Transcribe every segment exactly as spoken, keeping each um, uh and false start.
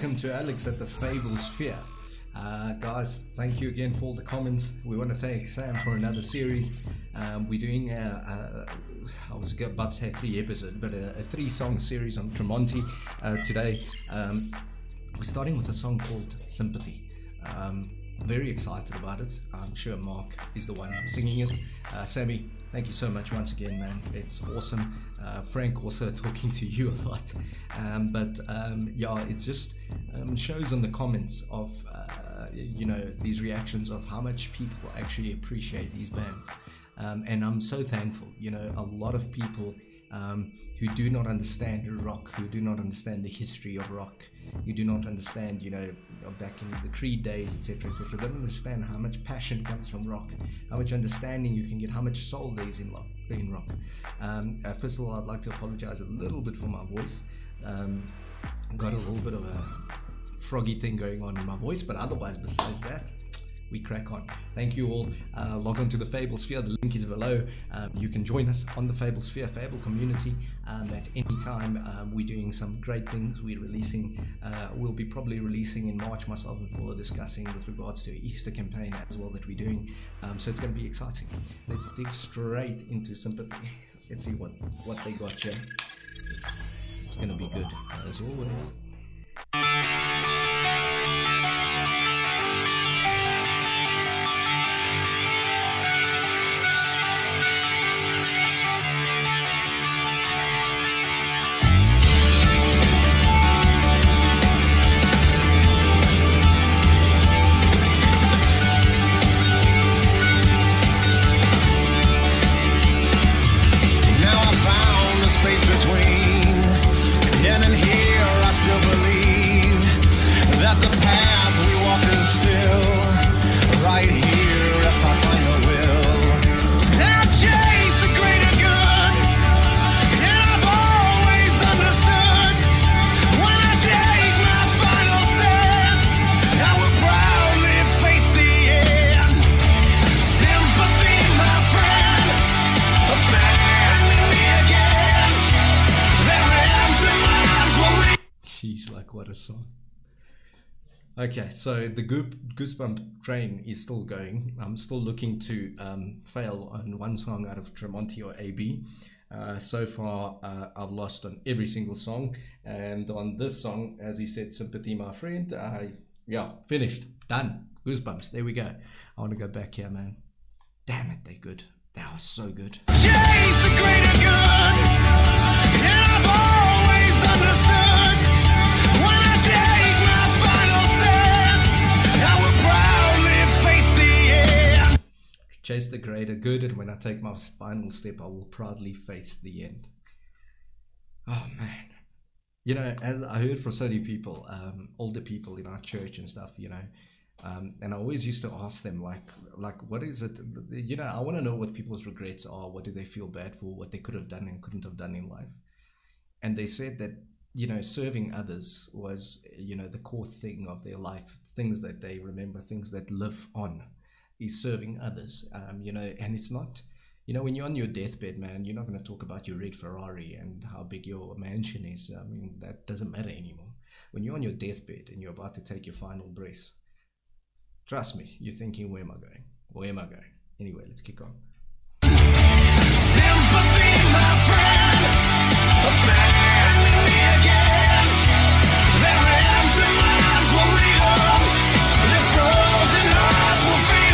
welcome to Alex at the Fable Sphere. Uh, guys, thank you again for all the comments. We want to thank Sam for another series. Um, we're doing, uh, uh, I was about to say three episodes, but a, a three song series on Tremonti uh, today. Um, we're starting with a song called Sympathy. Um, very excited about it. I'm sure Mark is the one singing it. Uh, Sammy, thank you so much once again, man. It's awesome. Uh, Frank, also talking to you a lot. Um, but um, yeah, it just um, shows in the comments of, uh, you know, these reactions of how much people actually appreciate these bands. Um, and I'm so thankful, you know, a lot of people um, who do not understand rock, who do not understand the history of rock, who do not understand, you know, back in the Creed days, etc, et cetera. They don't understand how much passion comes from rock, how much understanding you can get, how much soul there is in rock. In rock. Um, uh, first of all, I'd like to apologize a little bit for my voice. Um, got a little bit of a froggy thing going on in my voice, but otherwise, besides that, we crack on. Thank you all. Uh, log on to the Fable Sphere. The link is below. Um, you can join us on the Fable Sphere, Fable community um, at any time. Um, we're doing some great things. We're releasing, uh, we'll be probably releasing in March, myself and Fuller discussing with regards to Easter campaign as well that we're doing. Um, so it's going to be exciting. Let's dig straight into Sympathy. Let's see what, what they got here. It's going to be good as always. What a song. Okay, so the Goosebump train is still going. I'm still looking to um, fail on one song out of Tremonti or A B. Uh, so far, uh, I've lost on every single song. And on this song, as he said, Sympathy, my friend, I, yeah, finished, done. Goosebumps, there we go. I want to go back here, man. Damn it, they're good. They are so good. Chase the greater good, and I've always understood. Chase the greater good, and when I take my final step, I will proudly face the end. Oh man, you know, as I heard from so many people, um, older people in our church and stuff, you know, um, and I always used to ask them, like, like, what is it? You know, I want to know what people's regrets are. What do they feel bad for? What they could have done and couldn't have done in life? And they said that, you know, serving others was, you know, the core thing of their life, things that they remember, things that live on. Is serving others, um, you know, and it's not, you know, when you're on your deathbed, man, you're not going to talk about your red Ferrari and how big your mansion is. I mean, that doesn't matter anymore. When you're on your deathbed and you're about to take your final breath, trust me, you're thinking, where am I going? Where am I going? Anyway, let's kick on. Sympathy, my friend, abandon me again. Their empty minds will lead on. Their frozen eyes will fade.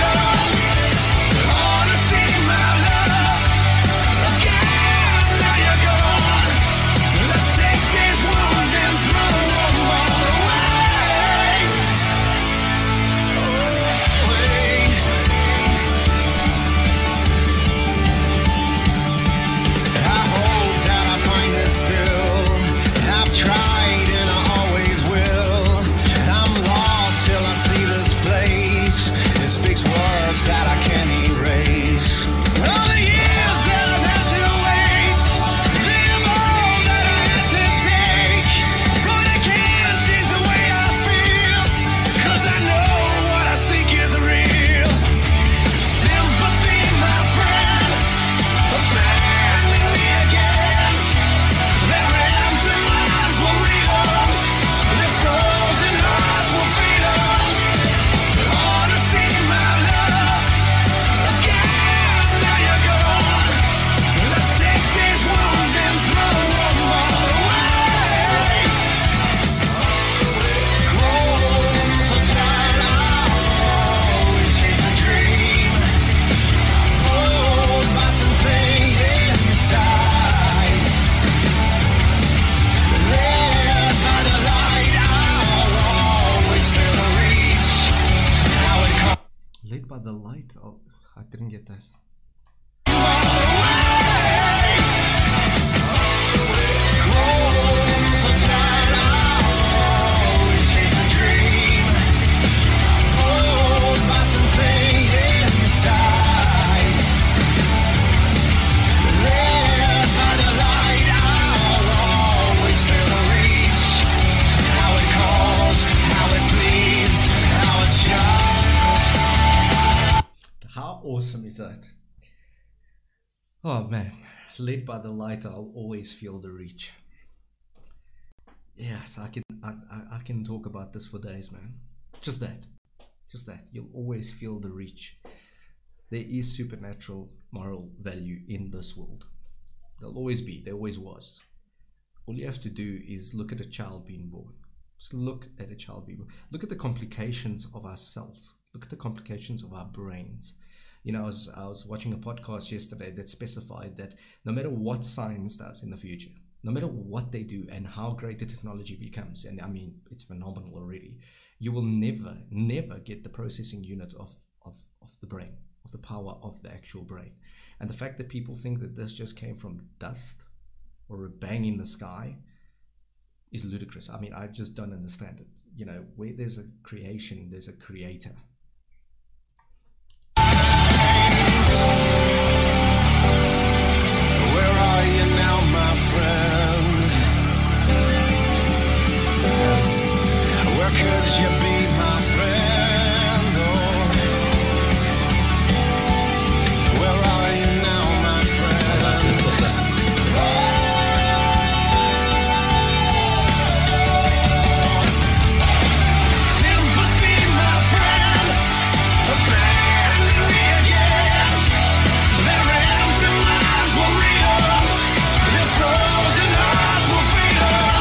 didn't get that. Awesome is that? Oh man, led by the light, I'll always feel the reach. Yes, I can I, I can talk about this for days, man. Just that, just that, you'll always feel the reach. There is supernatural moral value in this world. There'll always be, there always was. All you have to do is look at a child being born. Just look at a child being born. Look at the complications of ourselves. Look at the complications of our brains. You know, I was, I was watching a podcast yesterday that specified that no matter what science does in the future, no matter what they do and how great the technology becomes, and I mean, it's phenomenal already, you will never, never get the processing unit of, of, of the brain, of the power of the actual brain. And the fact that people think that this just came from dust or a bang in the sky is ludicrous. I mean, I just don't understand it. You know, where there's a creation, there's a creator. Could you be my friend, oh? Where are you now, my friend? Oh, sympathy, my friend, abandoned me again. Their empty lives were real, their frozen eyes were freedom.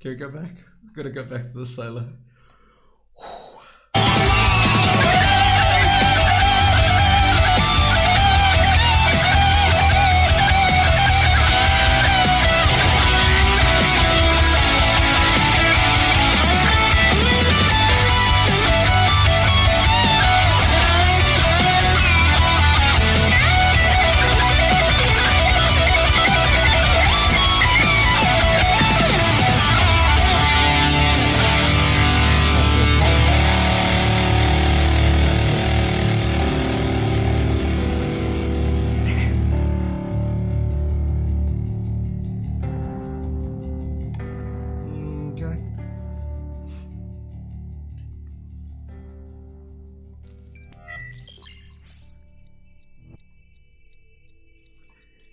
Can we go back? We've got to go back to the solo.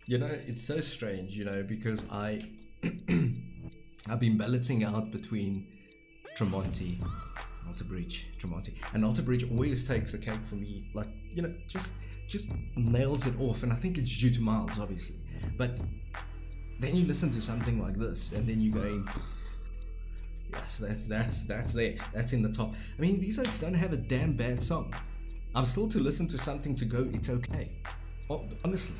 You know, it's so strange, you know, because I I've been balancing out between Tremonti, Alter Bridge, Tremonti, and Alter Bridge always takes the cake for me. Like, you know, just just nails it off, and I think it's due to Miles, obviously. But then you listen to something like this, and then you go, yes, that's that's that's there, that's in the top. I mean, these oaks don't have a damn bad song. I'm still to listen to something to go, it's okay. Oh, honestly.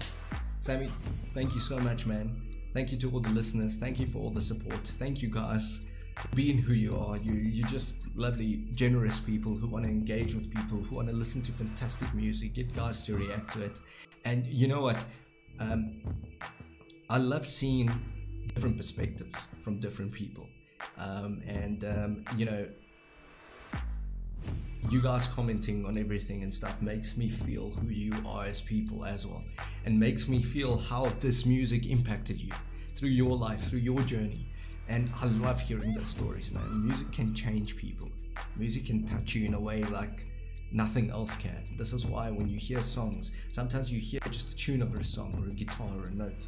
Sammy, thank you so much, man. Thank you to all the listeners. Thank you for all the support. Thank you guys for being who you are. You, you're just lovely, generous people who want to engage with people, who want to listen to fantastic music, get guys to react to it. And you know what? Um, I love seeing different perspectives from different people. Um, and, um, you know, you guys commenting on everything and stuff makes me feel who you are as people as well, and makes me feel how this music impacted you through your life, through your journey. And I love hearing those stories, man. Music can change people. Music can touch you in a way like Nothing else can. This is why when you hear songs, sometimes you hear just the tune of a song or a guitar or a note,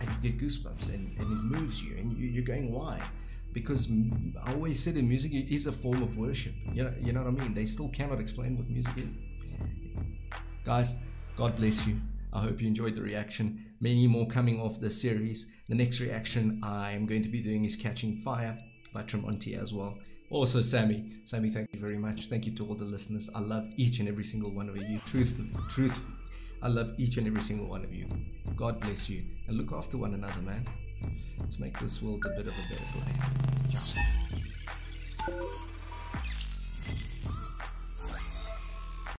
and you get goosebumps, and, and it moves you, and you, you're going, why? Because I always said that music is a form of worship. You know, you know what I mean? They still cannot explain what music is. Guys, God bless you. I hope you enjoyed the reaction. Many more coming off this series. The next reaction I'm going to be doing is Catching Fire by Tremonti as well. Also Sammy. Sammy, thank you very much. Thank you to all the listeners. I love each and every single one of you. Truthfully, truthfully. I love each and every single one of you. God bless you. And look after one another, man. Let's make this world a bit of a better place.